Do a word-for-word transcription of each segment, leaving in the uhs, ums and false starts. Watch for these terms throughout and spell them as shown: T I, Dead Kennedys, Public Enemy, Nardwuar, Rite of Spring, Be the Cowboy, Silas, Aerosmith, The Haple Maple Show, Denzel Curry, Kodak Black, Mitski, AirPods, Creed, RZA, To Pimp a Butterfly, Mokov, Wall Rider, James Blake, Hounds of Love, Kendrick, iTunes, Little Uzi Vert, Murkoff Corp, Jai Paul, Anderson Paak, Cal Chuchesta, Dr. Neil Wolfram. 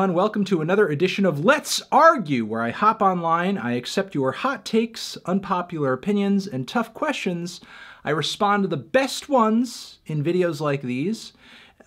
Welcome to another edition of Let's Argue, where I hop online, I accept your hot takes, unpopular opinions, and tough questions. I respond to the best ones in videos like these.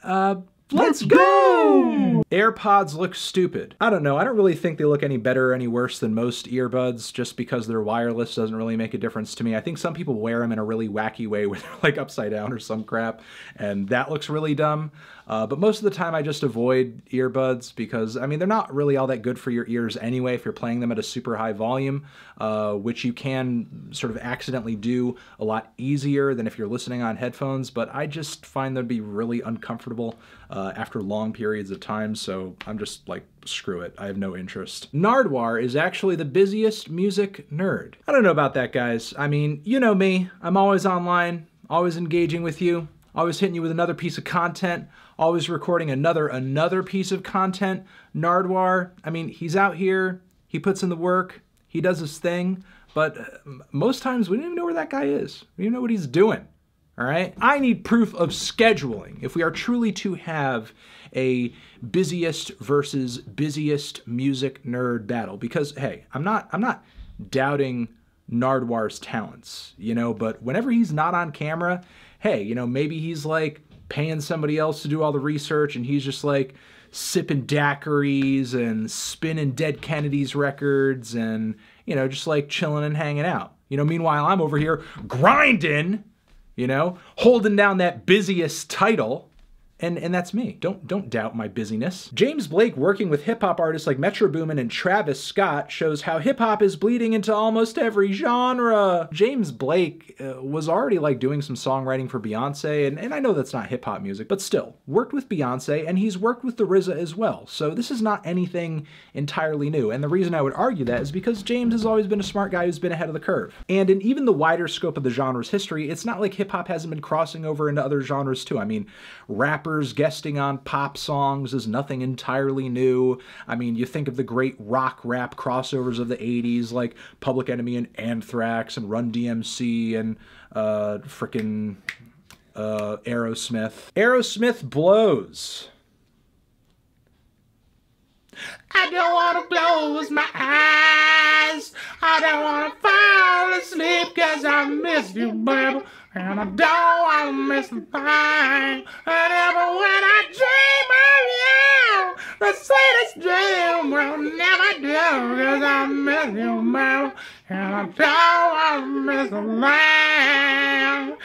Uh, let's, let's go! go! AirPods look stupid. I don't know, I don't really think they look any better or any worse than most earbuds. Just because they're wireless doesn't really make a difference to me. I think some people wear them in a really wacky way where they're like upside down or some crap, and that looks really dumb. Uh, but most of the time I just avoid earbuds because, I mean, they're not really all that good for your ears anyway if you're playing them at a super high volume, uh, which you can sort of accidentally do a lot easier than if you're listening on headphones, but I just find them to be really uncomfortable uh, after long periods of time, so I'm just like, screw it, I have no interest. Nardwuar is actually the busiest music nerd. I don't know about that, guys. I mean, you know me, I'm always online, always engaging with you, always hitting you with another piece of content, always recording another, another piece of content. Nardwuar, I mean, he's out here, he puts in the work, he does his thing, but most times we don't even know where that guy is. We don't know what he's doing, all right? I need proof of scheduling. If we are truly to have a busiest versus busiest music nerd battle, because, hey, I'm not, I'm not doubting Nardwuar's talents, you know, but whenever he's not on camera, hey, you know, maybe he's like paying somebody else to do all the research and he's just like sipping daiquiris and spinning Dead Kennedys records and, you know, just like chilling and hanging out. You know, meanwhile, I'm over here grinding, you know, holding down that busiest title. And, and that's me. Don't, don't doubt my busyness. James Blake working with hip-hop artists like Metro Boomin and Travis Scott shows how hip-hop is bleeding into almost every genre. James Blake uh, was already like doing some songwriting for Beyonce, and, and I know that's not hip-hop music, but still, worked with Beyonce, and he's worked with the R Z A as well. So this is not anything entirely new. And the reason I would argue that is because James has always been a smart guy who's been ahead of the curve. And in even the wider scope of the genre's history, it's not like hip-hop hasn't been crossing over into other genres too. I mean, rappers guesting on pop songs is nothing entirely new. I mean, you think of the great rock rap crossovers of the eighties, like Public Enemy and Anthrax and Run D M C and uh, frickin' uh, Aerosmith. Aerosmith blows. I don't wanna close my eyes. I don't wanna fall asleep cause I miss you, baby. And I don't wanna miss the time. And ever when I dream of you, the sweetest dream will never do. Cause I miss you, baby. And I don't wanna miss the time.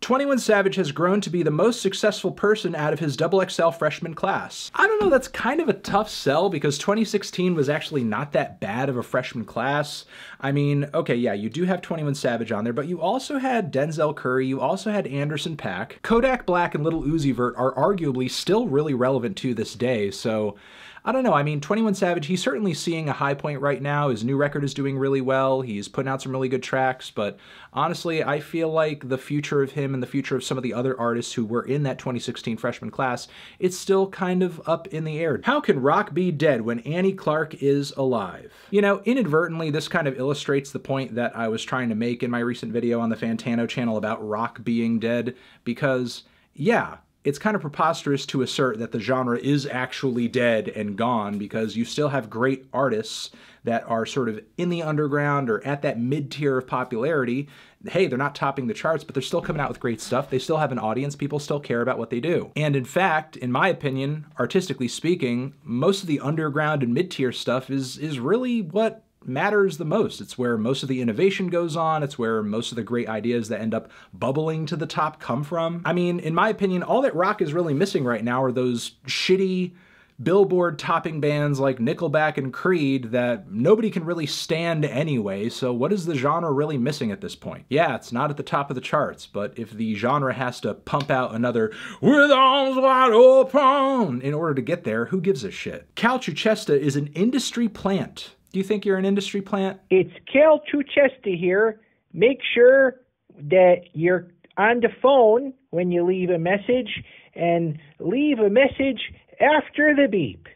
twenty-one Savage has grown to be the most successful person out of his double X L freshman class. I don't know, that's kind of a tough sell because twenty sixteen was actually not that bad of a freshman class. I mean, okay, yeah, you do have twenty-one Savage on there, but you also had Denzel Curry, you also had Anderson Paak. Kodak Black and Little Uzi Vert are arguably still really relevant to this day, so I don't know, I mean, twenty-one Savage, he's certainly seeing a high point right now. His new record is doing really well. He's putting out some really good tracks, but honestly, I feel like the future of him and the future of some of the other artists who were in that twenty sixteen freshman class, it's still kind of up in the air. How can rock be dead when Annie Clark is alive? You know, inadvertently, this kind of illustrates the point that I was trying to make in my recent video on the Fantano channel about rock being dead, because, yeah, it's kind of preposterous to assert that the genre is actually dead and gone because you still have great artists that are sort of in the underground or at that mid-tier of popularity. Hey, they're not topping the charts, but they're still coming out with great stuff. They still have an audience. People still care about what they do. And in fact, in my opinion, artistically speaking, most of the underground and mid-tier stuff is, is really what matters the most. It's where most of the innovation goes on. It's where most of the great ideas that end up bubbling to the top come from. I mean, in my opinion, all that rock is really missing right now are those shitty Billboard topping bands like Nickelback and Creed that nobody can really stand anyway, so what is the genre really missing at this point? Yeah, it's not at the top of the charts, but if the genre has to pump out another "With Arms Wide Open" in order to get there, who gives a shit? Cal Chuchesta is an industry plant. Do you think you're an industry plant? It's Cal Chuchesta here. Make sure that you're on the phone when you leave a message, and leave a message after the beep.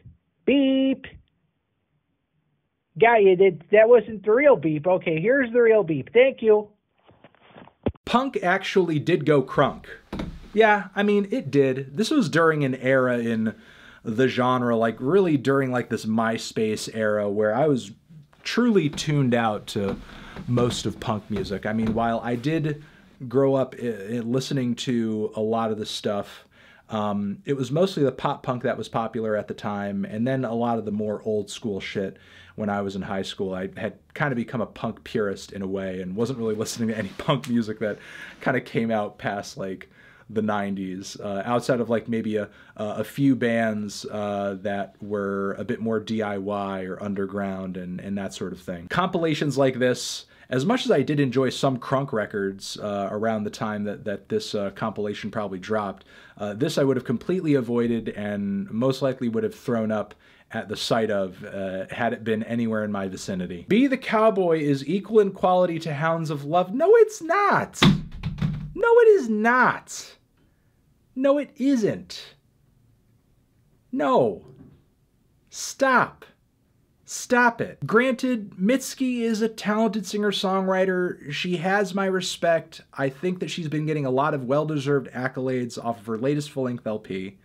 Beep. Got you. That, that wasn't the real beep. Okay, here's the real beep. Thank you. Punk actually did go crunk. Yeah, I mean, it did. This was during an era in the genre, like really during like this MySpace era where I was truly tuned out to most of punk music. I mean, while I did grow up I- listening to a lot of the stuff, um, it was mostly the pop punk that was popular at the time, and then a lot of the more old school shit. When I was in high school, I had kind of become a punk purist in a way and wasn't really listening to any punk music that kind of came out past like the nineties, uh, outside of like maybe a, a few bands uh, that were a bit more D I Y or underground and, and that sort of thing. Compilations like this, as much as I did enjoy some crunk records uh, around the time that, that this uh, compilation probably dropped, uh, this I would have completely avoided and most likely would have thrown up at the sight of, uh, had it been anywhere in my vicinity. Be the Cowboy is equal in quality to Hounds of Love. No, it's not. No, it is not. No, it isn't. No. Stop. Stop it. Granted, Mitski is a talented singer-songwriter. She has my respect. I think that she's been getting a lot of well-deserved accolades off of her latest full-length L P.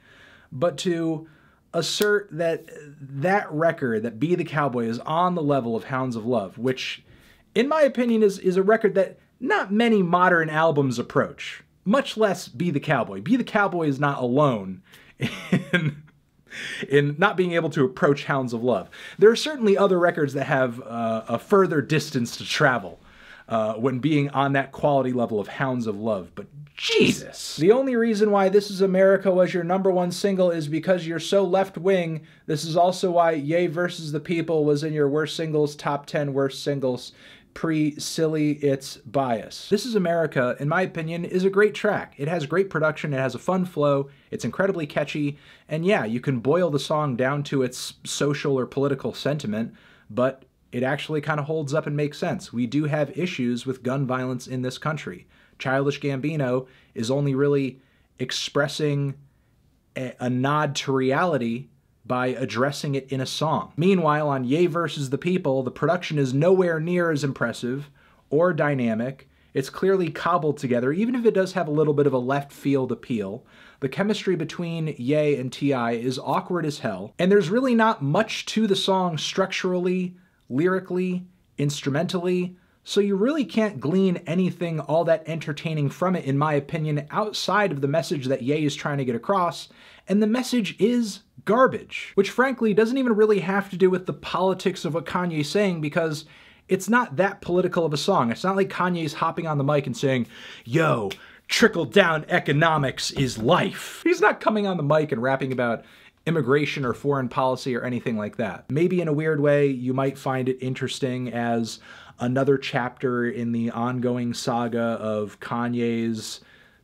But to assert that that record, that Be the Cowboy, is on the level of Hounds of Love, which in my opinion is, is a record that not many modern albums approach, much less Be the Cowboy. Be the Cowboy is not alone in, in not being able to approach Hounds of Love. There are certainly other records that have uh, a further distance to travel uh, when being on that quality level of Hounds of Love, but Jesus! The only reason why This Is America was your number one single is because you're so left-wing. This is also why Ye versus. The People was in your worst singles, top ten worst singles, pre-Silly It's Bias. This Is America, in my opinion, is a great track. It has great production, it has a fun flow, it's incredibly catchy, and yeah, you can boil the song down to its social or political sentiment, but it actually kind of holds up and makes sense. We do have issues with gun violence in this country. Childish Gambino is only really expressing a, a nod to reality by addressing it in a song. Meanwhile, on Ye versus. The People, the production is nowhere near as impressive or dynamic. It's clearly cobbled together, even if it does have a little bit of a left field appeal. The chemistry between Ye and T I is awkward as hell, and there's really not much to the song structurally, lyrically, instrumentally, so you really can't glean anything all that entertaining from it, in my opinion, outside of the message that Ye is trying to get across, and the message is garbage. Which frankly doesn't even really have to do with the politics of what Kanye's saying, because it's not that political of a song. It's not like Kanye's hopping on the mic and saying, yo, trickle-down economics is life. He's not coming on the mic and rapping about immigration or foreign policy or anything like that. Maybe in a weird way, you might find it interesting as another chapter in the ongoing saga of Kanye's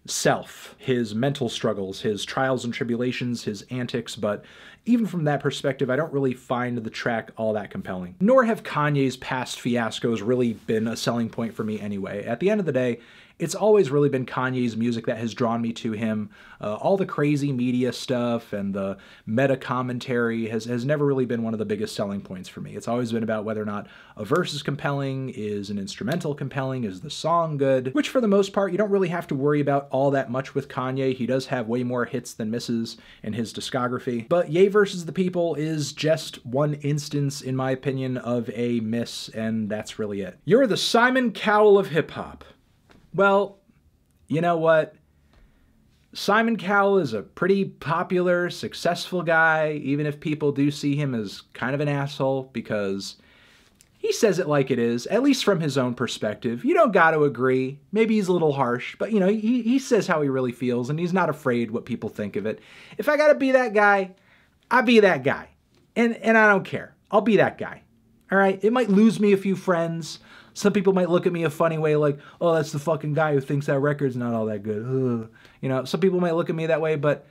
self, his mental struggles, his trials and tribulations, his antics, but even from that perspective, I don't really find the track all that compelling. Nor have Kanye's past fiascos really been a selling point for me anyway. At the end of the day, it's always really been Kanye's music that has drawn me to him. Uh, all the crazy media stuff and the meta commentary has, has never really been one of the biggest selling points for me. It's always been about whether or not a verse is compelling, is an instrumental compelling, is the song good, which for the most part, you don't really have to worry about all that much with Kanye. He does have way more hits than misses in his discography. But Ye versus. The People is just one instance, in my opinion, of a miss, and that's really it. You're the Simon Cowell of hip-hop. Well, you know what? Simon Cowell is a pretty popular, successful guy, even if people do see him as kind of an asshole, because he says it like it is, at least from his own perspective. You don't got to agree. Maybe he's a little harsh, but, you know, he, he says how he really feels, and he's not afraid what people think of it. If I got to be that guy, I'll be that guy, and, and I don't care. I'll be that guy, all right? It might lose me a few friends. Some people might look at me a funny way, like, oh, that's the fucking guy who thinks that record's not all that good. Ugh. You know, some people might look at me that way, but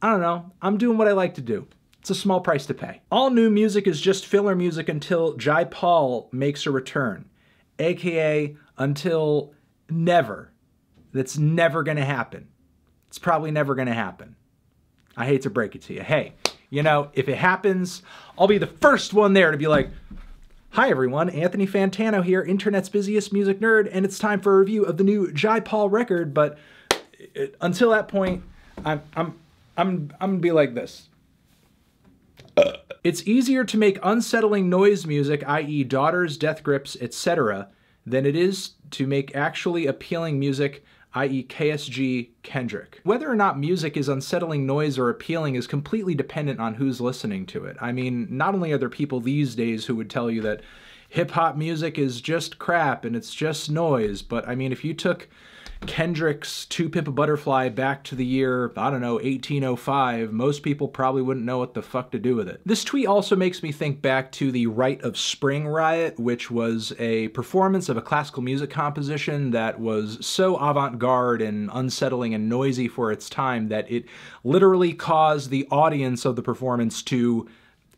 I don't know. I'm doing what I like to do. It's a small price to pay. All new music is just filler music until Jai Paul makes a return, a k a until never. That's never going to happen. It's probably never going to happen. I hate to break it to you. Hey, you know, if it happens, I'll be the first one there to be like, hi everyone, Anthony Fantano here, internet's busiest music nerd, and it's time for a review of the new Jai Paul record. But it, until that point, I'm, I'm, I'm, I'm gonna be like this. It's easier to make unsettling noise music, that is daughters, death grips, et cetera, than it is to make actually appealing music, that is K S G Kendrick. Whether or not music is unsettling noise or appealing is completely dependent on who's listening to it. I mean, not only are there people these days who would tell you that hip-hop music is just crap and it's just noise, but I mean, if you took Kendrick's To Pimp a Butterfly back to the year, I don't know, eighteen oh five, most people probably wouldn't know what the fuck to do with it. This tweet also makes me think back to the Rite of Spring riot, which was a performance of a classical music composition that was so avant-garde and unsettling and noisy for its time that it literally caused the audience of the performance to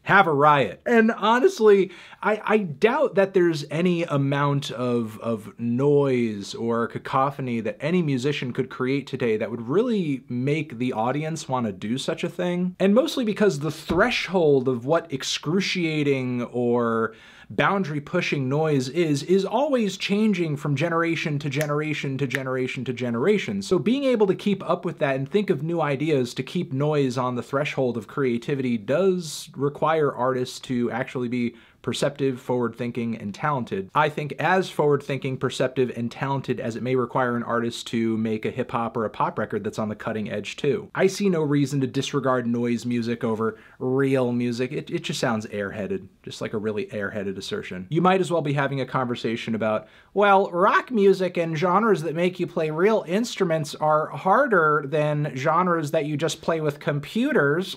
have a riot. And honestly, I, I doubt that there's any amount of, of noise or cacophony that any musician could create today that would really make the audience want to do such a thing. And mostly because the threshold of what excruciating or boundary pushing noise is, is always changing from generation to generation to generation to generation. So being able to keep up with that and think of new ideas to keep noise on the threshold of creativity does require artists to actually be perceptive, forward-thinking, and talented. I think as forward-thinking, perceptive, and talented as it may require an artist to make a hip-hop or a pop record that's on the cutting edge too. I see no reason to disregard noise music over real music. It, it just sounds airheaded, just like a really airheaded assertion. You might as well be having a conversation about, well, rock music and genres that make you play real instruments are harder than genres that you just play with computers.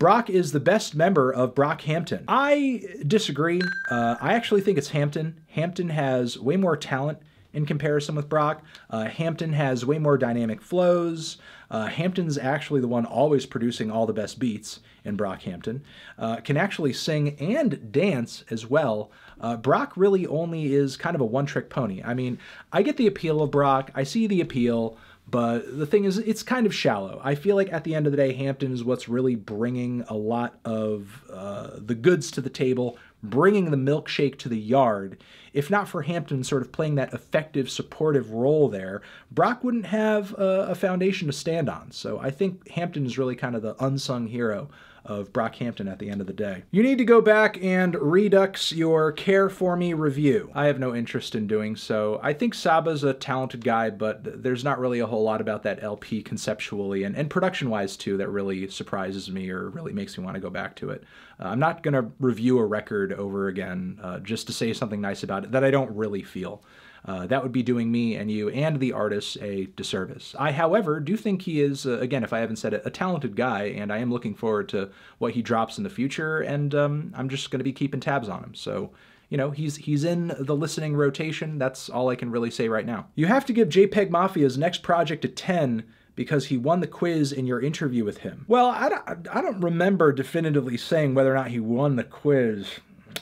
Brock is the best member of Brockhampton. I disagree. Uh, I actually think it's Hampton. Hampton has way more talent in comparison with Brock. Uh, Hampton has way more dynamic flows. Uh, Hampton's actually the one always producing all the best beats in Brockhampton. Uh, can actually sing and dance as well. Uh, Brock really only is kind of a one-trick pony. I mean, I get the appeal of Brock. I see the appeal. But the thing is, it's kind of shallow. I feel like at the end of the day, Hampton is what's really bringing a lot of uh, the goods to the table, bringing the milkshake to the yard. If not for Hampton sort of playing that effective, supportive role there, Brock wouldn't have a, a foundation to stand on. So I think Hampton is really kind of the unsung hero of Brockhampton at the end of the day. You need to go back and redux your Care For Me review. I have no interest in doing so. I think Saba's a talented guy, but there's not really a whole lot about that L P conceptually and, and production-wise too that really surprises me or really makes me want to go back to it. Uh, I'm not gonna review a record over again uh, just to say something nice about it that I don't really feel. Uh, that would be doing me and you and the artist a disservice. I, however, do think he is, uh, again, if I haven't said it, a talented guy, and I am looking forward to what he drops in the future, and um, I'm just going to be keeping tabs on him. So, you know, he's he's in the listening rotation. That's all I can really say right now. You have to give JPEG Mafia's next project a ten because he won the quiz in your interview with him. Well, I don't, I don't remember definitively saying whether or not he won the quiz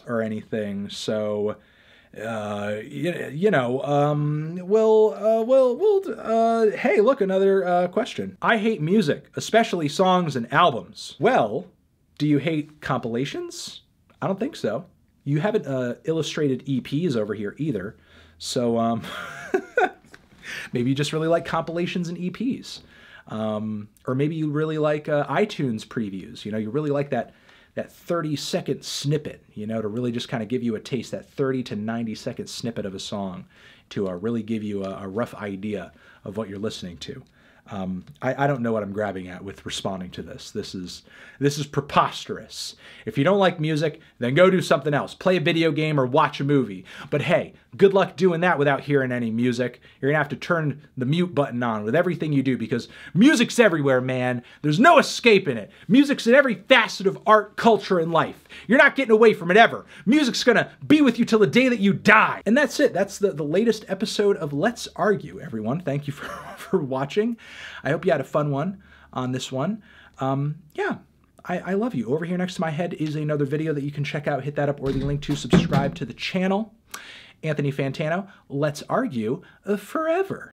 or anything, so... Uh, you, you know, um, we'll, uh, we'll, we'll, uh, hey, look, another, uh, question. I hate music, especially songs and albums. Well, do you hate compilations? I don't think so. You haven't, uh, illustrated E Ps over here either. So, um, maybe you just really like compilations and E Ps. Um, or maybe you really like, uh, iTunes previews. You know, you really like that that thirty second snippet, you know, to really just kind of give you a taste, that thirty to ninety second snippet of a song to uh, really give you a, a rough idea of what you're listening to. Um, I, I don't know what I'm grabbing at with responding to this. This is, this is preposterous. If you don't like music, then go do something else. Play a video game or watch a movie. But hey, good luck doing that without hearing any music. You're gonna have to turn the mute button on with everything you do because music's everywhere, man. There's no escaping it. Music's in every facet of art, culture, and life. You're not getting away from it ever. Music's gonna be with you till the day that you die. And that's it. That's the, the latest episode of Let's Argue, everyone. Thank you for, for watching. I hope you had a fun one on this one. Um, yeah, I, I love you. Over here next to my head is another video that you can check out. Hit that up or the link to subscribe to the channel. Anthony Fantano, Let's Argue Forever.